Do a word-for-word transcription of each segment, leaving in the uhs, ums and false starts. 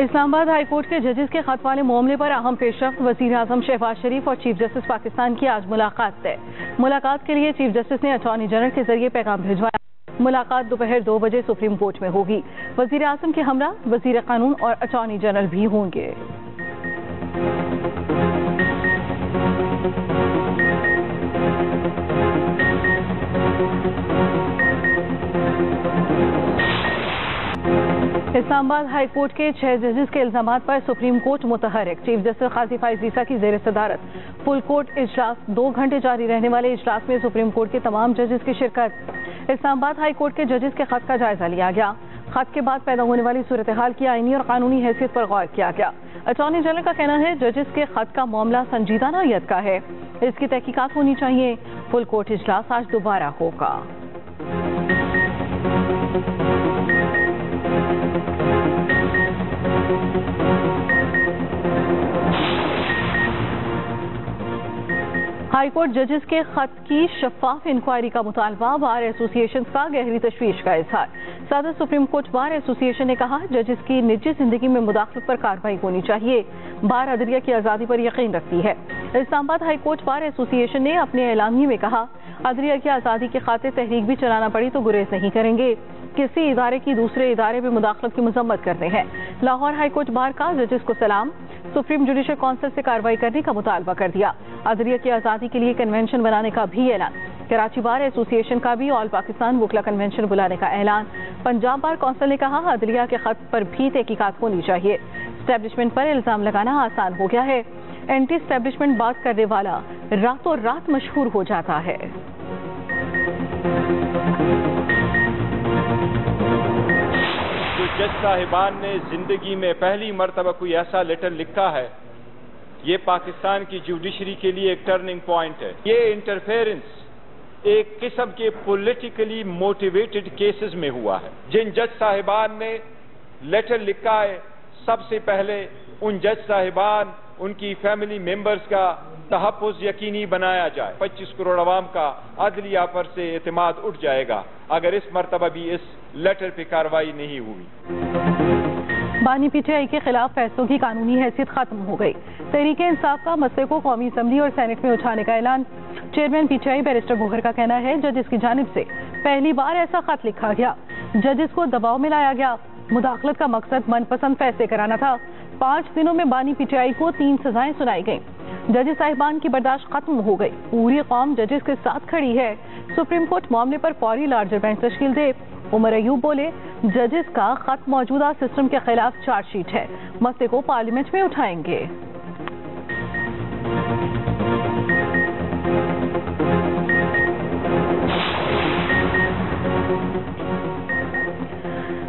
Islamabad high court के जजेस के खत वाले मामले पर अहम पेशरफ्त वज़ीर आज़म शहबाज शरीफ और चीफ जस्टिस पाकिस्तान की आज मुलाकात तय। मुलाकात के लिए चीफ जस्टिस ने अटॉर्नी जनरल के जरिए पैगाम भिजवाया। मुलाकात दोपहर दो बजे सुप्रीम कोर्ट में होगी। वज़ीर आज़म के हमरा वज़ीर कानून और अटॉर्नी जनरल भी होंगे। इस्लामाबाद हाई कोर्ट के छह जजेस के इल्जामात पर सुप्रीम कोर्ट मुतहरक। चीफ जस्टिस काजी फैज ईसा की जेर सदारत फुल कोर्ट इजलास। दो घंटे जारी रहने वाले इजलास में सुप्रीम कोर्ट के तमाम जजेस की शिरकत। इस्लामाबाद हाई कोर्ट के जजेस के खत का जायजा लिया गया। खत के बाद पैदा होने वाली सूरत हाल की आईनी और कानूनी हैसियत पर गौर किया गया। अटॉर्नी जनरल का कहना है जजेस के खत का मामला संजीदा नौयत का है, इसकी तहकीकात होनी चाहिए। फुल कोर्ट इजलास आज दोबारा होगा। हाई कोर्ट जजेस के खत की शफाफ इंक्वायरी का मुतालबा। बार एसोसिएशन का गहरी तशवीश का इजहार। सदर सुप्रीम कोर्ट बार एसोसिएशन ने कहा जजेस की निजी जिंदगी में मुदाखलत पर कार्रवाई होनी चाहिए। बार अदलिया की आज़ादी पर यकीन रखती है। Islamabad high court bar association ने अपने ऐलानिये में कहा अदलिया की आज़ादी के खातिर तहरीक भी चलाना पड़ी तो गुरेज नहीं करेंगे। किसी इदारे की दूसरे इदारे में मुदाखलत की मजम्मत करते हैं। लाहौर हाई कोर्ट बार का जजेस को सलाम। सुप्रीम जुडिशल काउंसिल से कार्रवाई करने का मुतालबा कर दिया। अदलिया की आज़ादी के लिए कन्वेंशन बनाने का भी ऐलान। कराची बार एसोसिएशन का भी ऑल पाकिस्तान वकला कन्वेंशन बुलाने का ऐलान। पंजाब बार कौंसिल ने कहा अदलिया के खत पर भी तहकीकात होनी चाहिए। स्टैब्लिशमेंट पर इल्ज़ाम लगाना आसान हो गया है। एंटी स्टैब्लिशमेंट बात करने वाला रातों रात मशहूर हो जाता है। जज साहिबान ने जिंदगी में पहली मरतबा कोई ऐसा लेटर लिखा है, ये पाकिस्तान की जुडिशरी के लिए एक टर्निंग पॉइंट है। ये इंटरफेरेंस एक किस्म के पॉलिटिकली मोटिवेटेड केसेस में हुआ है। जिन जज साहिबान ने लेटर लिखा है, सबसे पहले उन जज साहिबान उनकी फैमिली मेंबर्स का तहफ़्फ़ुज़ यकीनी बनाया जाए। पच्चीस करोड़ आवाम का अदलिया पर से एतमाद उठ जाएगा अगर इस मरतबा भी इस लेटर पर कार्रवाई नहीं हुई। बानी पीटीआई के खिलाफ फैसलों की कानूनी हैसियत खत्म हो गई। तहरीके इंसाफ का मसले को कौमी असम्बली और सेनेट में उठाने का ऐलान। चेयरमैन पीटीआई बैरिस्टर गोहर का कहना है जजेस की जानिब से पहली बार ऐसा खत लिखा गया। जजेस को दबाव में लाया गया। मुदाखलत का मकसद मनपसंद फैसले कराना था। पाँच दिनों में बानी पीटीआई को तीन सजाएं सुनाई गईं। जजेस साहिबान की बर्दाश्त खत्म हो गई। पूरी कौम जजेस के साथ खड़ी है। सुप्रीम कोर्ट मामले पर फौरी लार्जर बेंच तश्कील दे। उमर अयूब बोले जजेस का खत मौजूदा सिस्टम के खिलाफ चार्जशीट है। मसले को पार्लियामेंट में उठाएंगे।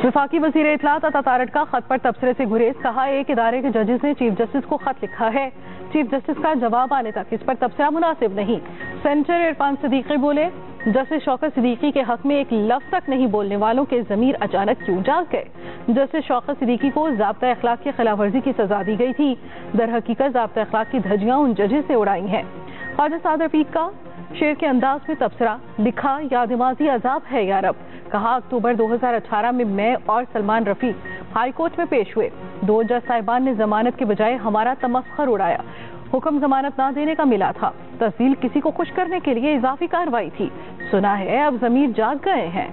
वफाकी वजीर इतलात अता तारड़ का खत पर तबसरे से गुरेज। कहा एक इदारे के जजेस ने चीफ जस्टिस को खत लिखा है, चीफ जस्टिस का जवाब आने तक इस पर तबसरा मुनासिब नहीं। सेनेटर इरफान सिद्दीकी बोले जस्टिस शौकत सिद्दीकी के हक में एक लफ्ज तक नहीं बोलने वालों के ज़मीर अचानक क्यों जाग गए। जस्टिस शौकत सिद्दीकी को ज़ाब्ता अखलाक की खिलाफ वर्जी की सजा दी गई थी। दरहकीकत ज़ाब्ता अखलाक की धज्जियाँ उन जजेस ने उड़ाई हैं। ख्वाजा सादर पीर का शेर के अंदाज में तबसरा। लिखा याद-ए-माज़ी अजाब है या रब। कहा अक्टूबर दो हज़ार अठारह में मैं और सलमान रफी हाई कोर्ट में पेश हुए। दो जज साहिबान ने जमानत के बजाय हमारा तमस्खर उड़ाया। हुक्म जमानत ना देने का मिला था। तहसील किसी को खुश करने के लिए इजाफी कार्रवाई थी। सुना है अब जमीर जाग गए हैं।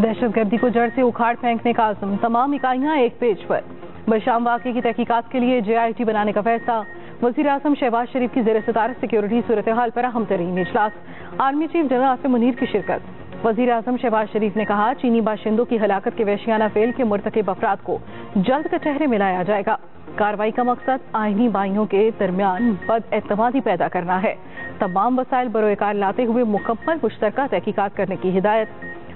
दहशतगर्दी को जड़ से उखाड़ फेंकने का आजम। तमाम इकाइयाँ एक पेज पर। बशाम वाक़े की तहकीकात के लिए जे आई टी बनाने का फैसला। वज़ीर आज़म शहबाज शरीफ की ज़ेर सदारत सिक्योरिटी सूरत हाल पर अहम तरीन इजलास। Army chief general Asim Munir की शिरकत। वज़ीर आज़म शहबाज शरीफ ने कहा चीनी बाशिंदों की हलाकत के वैशियाना फेल के मुर्तकब अफराद को जल्द कटहरे में लाया जाएगा। कार्रवाई का मकसद आइनी बाइयों के दरमियान बदएतमादी पैदा करना है। तमाम वसाइल बरोएकार लाते हुए मुकम्मल मुश्तरका तहकीकात करने की हिदायत।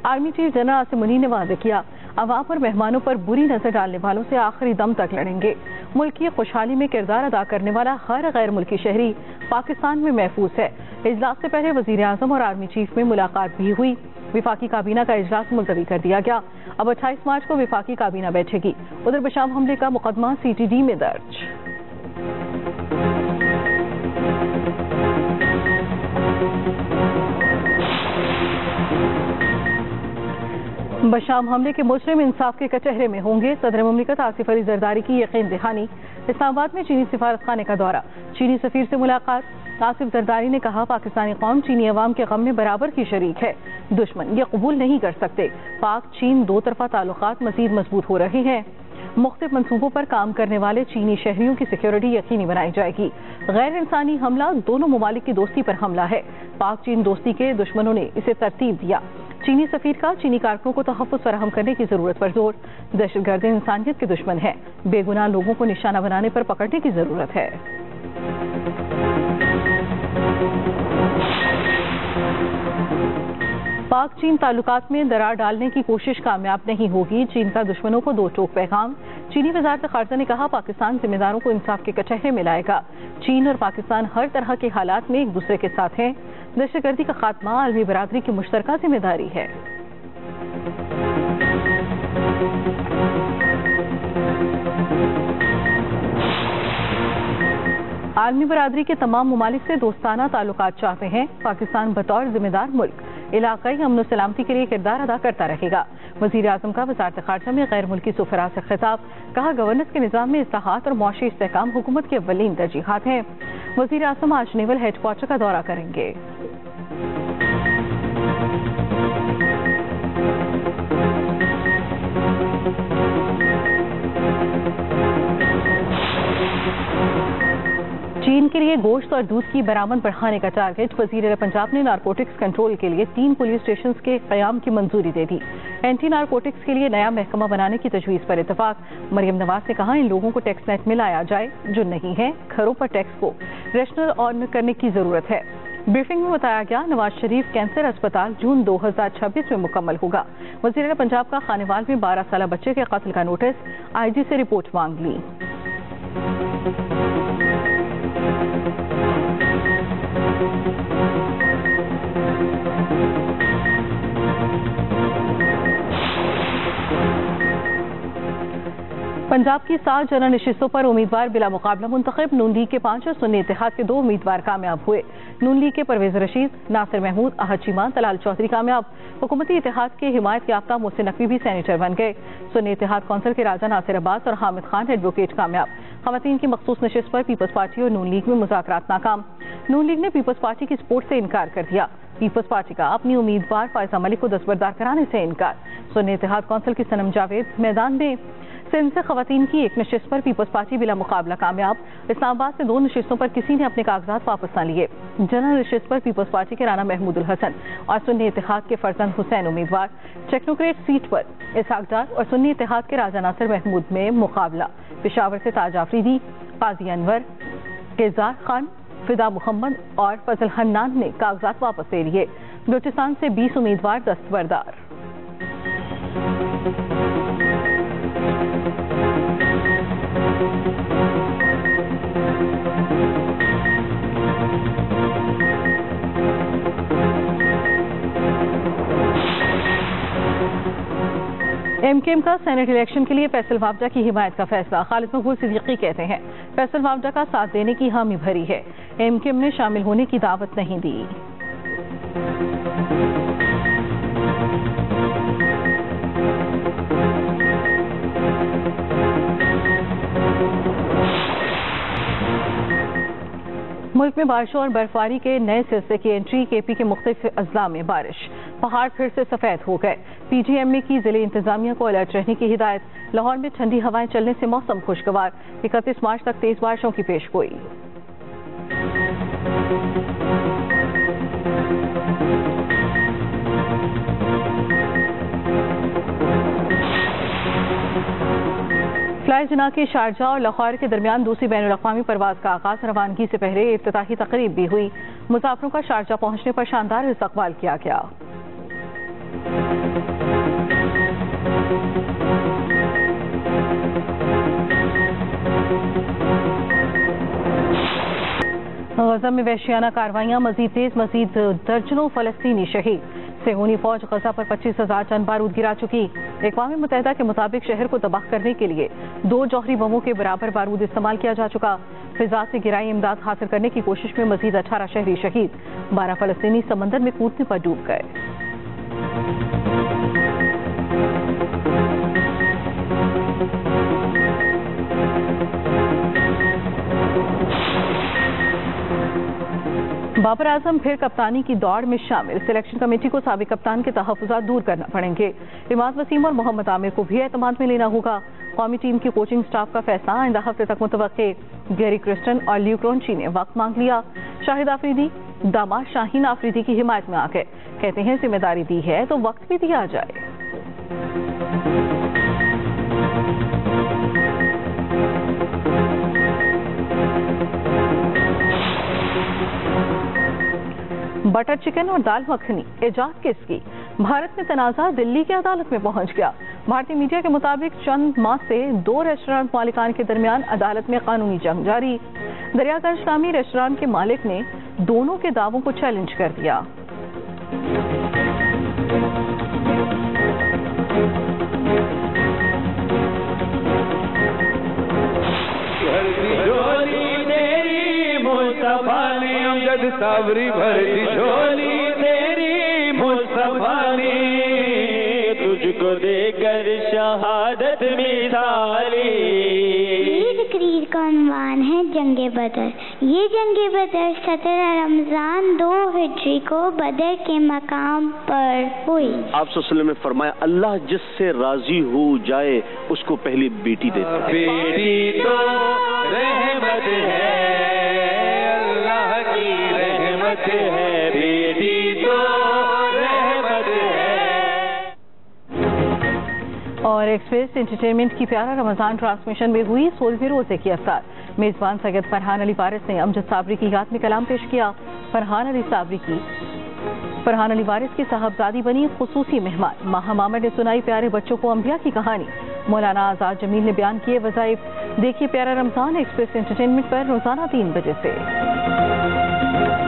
Army chief general Asim Munir ने वाज़ेह किया अवाम पर मेहमानों पर बुरी नजर डालने वालों से आखिरी दम तक लड़ेंगे। मुल्क की खुशहाली में किरदार अदा करने वाला हर गैर मुल्की शहरी पाकिस्तान में महफूज है। इजलास से पहले वजीर आजम और आर्मी चीफ में मुलाकात भी हुई। विफाकी काबीना का इजलास मुलतवी कर दिया गया। अब अट्ठाईस मार्च को विफाकी काबीना बैठेगी। उधर बशाम हमले का मुकदमा सी टी डी में दर्ज। बशाम हमले के मुजरिम इंसाफ के कचहरे में होंगे। सदर ममलिकत आसिफ अली जरदारी की यकीन दहानी। इस्लामाबाद में चीनी सिफारतखाने का दौरा, चीनी सफीर से मुलाकात। आसिफ जरदारी ने कहा, पाकिस्तानी कौम चीनी अवाम के गम में बराबर की शरीक है, दुश्मन ये कबूल नहीं कर सकते। पाक चीन दो तरफा ताल्लुकात मजीद मजबूत हो रहे हैं। मुख्तलिफ मनसूबों पर काम करने वाले चीनी शहरियों की सिक्योरिटी यकीनी बनाई जाएगी। गैर इंसानी हमला, दोनों ममालिक की दोस्ती पर हमला है। पाक चीन दोस्ती के दुश्मनों ने इसे तरतीब दिया। चीनी सफीर का चीनी कारकुनों को तहफ़्फ़ुज़ फराहम करने की जरूरत पर जोर। दहशतगर्द इंसानियत के दुश्मन है, बेगुनाह लोगों को निशाना बनाने पर पकड़ने की जरूरत है। पाक चीन ताल्लुकात में दरार डालने की कोशिश कामयाब नहीं होगी, चीन का दुश्मनों को दो टोक पैगाम। चीनी वजारत खारजा ने कहा, पाकिस्तान जिम्मेदारों को इंसाफ के कचहरे में लाएगा। चीन और पाकिस्तान हर तरह के हालात में एक दूसरे के साथ हैं। दहशतगर्दी का खात्मा आलमी बरादरी की मुश्तरका जिम्मेदारी है। आलमी बरादरी के तमाम ममालिक से दोस्ताना ताल्लुकात चाहते हैं। पाकिस्तान बतौर जिम्मेदार मुल्क इलाकाई अमन सलामती के लिए किरदार अदा करता रहेगा। वजीर आजम का वजारत खारजा में गैर मुल्की सफरा से खिताब। कहा, गवर्नेंस के निजाम में इस्लाहात और मौशी इस्तेहकाम हुकूमत के अव्वलीन तरजीहात हैं। वजीर आजम आज नेवल हेडक्वार्टर का दौरा करेंगे। चीन के लिए गोश्त और दूध की बरामद बढ़ाने का टारगेट। वजीर पंजाब ने नारकोटिक्स कंट्रोल के लिए तीन पुलिस स्टेशन के क्याम की मंजूरी दे दी। एंटी नारकोटिक्स के लिए नया महकमा बनाने की तजवीज़ पर इतफाक। मरियम नवाज ने कहा, इन लोगों को टैक्स नेट में लाया जाए जो नहीं है। घरों पर टैक्स को रैशनल ऑन करने की जरूरत है। ब्रीफिंग में बताया गया, नवाज शरीफ कैंसर अस्पताल जून दो हज़ार छब्बीस में मुकम्मल होगा। वजीर पंजाब का खानेवाल में बारह साल बच्चे के कत्ल का नोटिस, आई जी से रिपोर्ट मांग ली। पंजाब की सात जनरल नशिस्तों पर उम्मीदवार बिला मुकाबला मुंतखब। नून लीग के पांच और सुन्नी इत्तेहाद के दो उम्मीदवार कामयाब हुए। नून लीग के परवेज रशीद, नासिर महमूद, अहद चीमा, तलाल चौधरी कामयाब। हुकूमती इत्तेहाद के हिमायत याफ्ता मोहसिन नकवी भी सैनेटर बन गए। सुन्नी इत्तेहाद कौंसिल के राजा नासिर अब्बास और हामिद खान एडवोकेट कामयाब। खवातीन की मखसूस नशिस्त पर पीपल्स पार्टी और नून लीग में मुज़ाकरात नाकाम। नून लीग ने पीपल्स पार्टी की सपोर्ट से इनकार कर दिया। पीपल्स पार्टी का अपनी उम्मीदवार फैसल मलिक को दस्तबरदार कराने से इनकार। सुन्नी इत्तेहाद कौंसिल की सनम जावेद मैदान में। सिंध से खवातीन की एक नशिस्त पर पीपल्स पार्टी बिला मुकाबला कामयाब। इस्लामाबाद से दो नशिस्तों पर किसी ने अपने कागजात वापस न लिए। जनरल नशिस्त पर पीपल्स पार्टी के राना महमूदुल हसन और सुन्नी इत्तेहाद के फरजंद हुसैन उम्मीदवार। टेक्नोक्रेट सीट पर इसहाक डार और सुन्नी इत्तेहाद के राजा नासिर महमूद में मुकाबला। पेशावर से ताज आफरीदी, काजी अनवर, केजार खान, फिदा मोहम्मद और फजल हन्नान ने कागजात वापस ले लिए। बलूचिस्तान से बीस उम्मीदवार दस्तबरदार। एमकेएम का सेनेट इलेक्शन के लिए फैसल वावडा की हिमायत का फैसला। खालिद मकबूल सिद्दीकी कहते हैं, फैसल वावडा का साथ देने की हामी भरी है, एमकेएम ने शामिल होने की दावत नहीं दी। मुल्क में बारिशों और बर्फबारी के नए सिलसिले की एंट्री। केपी के मुख्तलिफ अजला में बारिश, पहाड़ फिर से सफेद हो गए। पीजीएमए की जिले इंतजामिया को अलर्ट रहने की हिदायत। लाहौर में ठंडी हवाएं चलने से मौसम खुशगवार। इकतीस मार्च तक तेज बारिशों की पेशगोई। फ्लाई जना के शारजाह और लाहौर के दरमियान दूसरी बैनुल अक़वामी परवाज का आगाज। रवानगी से पहले इफ्तिताही तकरीब भी हुई। मुसाफिरों का शारजाह पहुंचने पर शानदार इस्तकबाल किया गया। गजा में वहशियाना कार्रवाइयां मजीद तेज, मजीद दर्जनों फलस्तीनी शहीद। सेहूनी फौज गजा पर पच्चीस हजार टन बारूद गिरा चुकी। अक़वाम मुत्तहिदा के मुताबिक शहर को तबाह करने के लिए दो जौहरी बमों के बराबर बारूद इस्तेमाल किया जा चुका। फिजा से गिराई इमदाद हासिल करने की कोशिश में मजीद अठारह शहरी शहीद। बारह फलस्तीनी समंदर में कूदने पर डूब गए। बाबर आजम फिर कप्तानी की दौड़ में शामिल, सिलेक्शन कमेटी को साबिक कप्तान के तहफुजात दूर करना पड़ेंगे। इमाद वसीम और मोहम्मद आमिर को भी एतमाद में लेना होगा। कौमी टीम की कोचिंग स्टाफ का फैसला आइंदा हफ्ते तक मुतवक्के। गैरी क्रिस्टन और ल्यू क्रोनची ने वक्त मांग लिया। शाहिद आफरीदी दामा शाहीन आफरीदी की हिमायत में आ गए, कहते हैं जिम्मेदारी दी है तो वक्त भी दिया जाए। बटर चिकन और दाल मखनी एजाज केस की भारत में तनाज़ा दिल्ली की अदालत में पहुंच गया। भारतीय मीडिया के मुताबिक चंद माह से दो रेस्टोरेंट मालिकान के दरमियान अदालत में कानूनी जंग जारी। दरियागंज शामी रेस्टोरेंट के मालिक ने दोनों के दावों को चैलेंज कर दिया। सावरी भरी झोली तेरी मुस्तफा ने तुझको देकर शहादत में डाली। ईद करीर का उन्वान है जंगे बदर। ये जंगे बदर सत्रह रमजान दो हिजरी को बदर के मकाम पर हुई। आप सल्लल्लाहु अलैहि में फरमाया, अल्लाह जिससे राजी हो जाए उसको पहली बेटी देता है। बेटी तो रहमत है, है बेटी तो रहमत है। और एक्सप्रेस एंटरटेनमेंट की प्यारा रमजान ट्रांसमिशन में हुई सोलहवें रोजे की अफ्तार। मेजबान सैयद फरहान अली वारिस ने अमजद साबरी की याद में कलाम पेश किया। फरहान अली साबरी की फरहान अली वारिस की साहबजादी बनी खुसूसी मेहमान। माह मामद ने सुनाई प्यारे बच्चों को अम्बिया की कहानी। मौलाना आजाद जमील ने बयान किए वज़ाइफ। देखिए प्यारा रमजान एक्सप्रेस एंटरटेनमेंट पर रोजाना तीन बजे से।